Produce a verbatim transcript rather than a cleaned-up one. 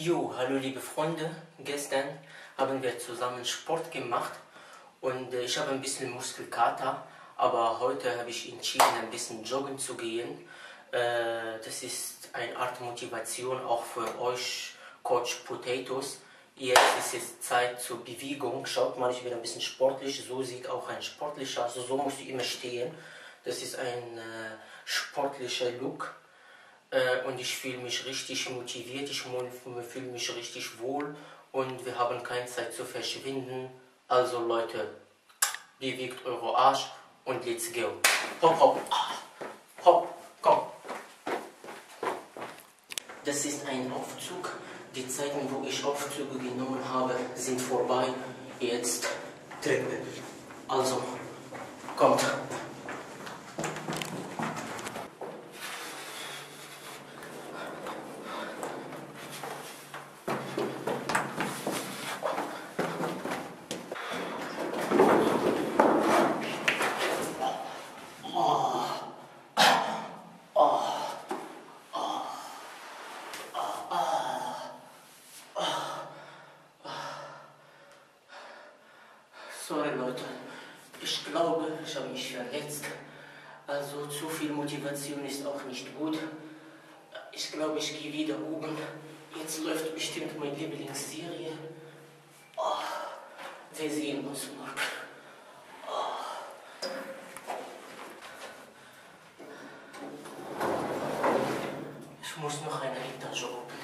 Jo, hallo liebe Freunde, gestern haben wir zusammen Sport gemacht und ich habe ein bisschen Muskelkater, aber heute habe ich entschieden, ein bisschen joggen zu gehen. Das ist eine Art Motivation auch für euch, Coach Potatoes. Jetzt ist es Zeit zur Bewegung. Schaut mal, ich bin ein bisschen sportlich, so sieht auch ein sportlicher, also so muss ich immer stehen. Das ist ein sportlicher Look. Und ich fühle mich richtig motiviert, ich fühle mich richtig wohl und wir haben keine Zeit zu verschwinden. Also Leute, bewegt eure Arsch und let's go. Hopp, hopp, hopp, komm. Das ist ein Aufzug. Die Zeiten, wo ich Aufzüge genommen habe, sind vorbei. Jetzt Treppe. Also, kommt. Sorry Leute, ich glaube, ich habe mich verletzt, also zu viel Motivation ist auch nicht gut. Ich glaube, ich gehe wieder oben. Jetzt läuft bestimmt meine Lieblingsserie. Oh, wir sehen uns morgen. Oh. Ich muss noch eine Hinterjob.